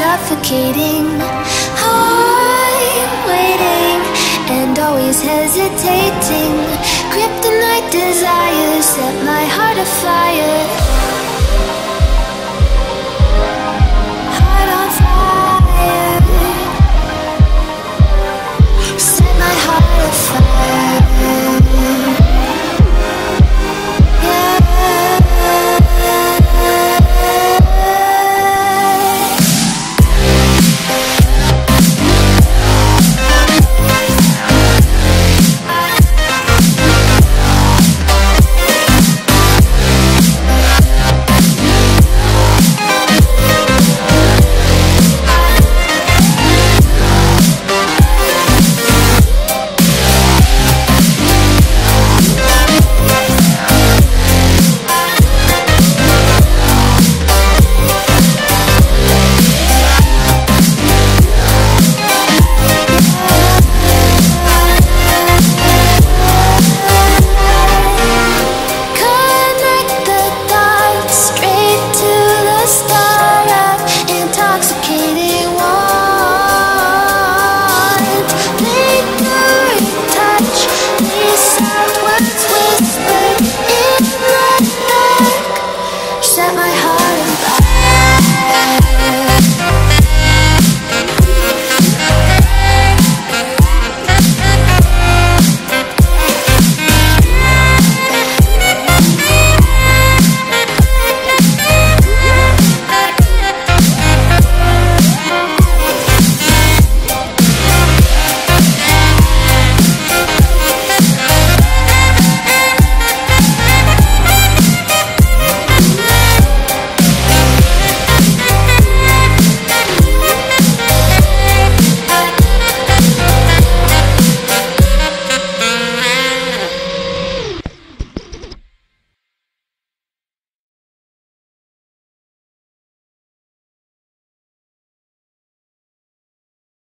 Suffocating, I'm waiting and always hesitating. Kryptonite desires set my heart afire.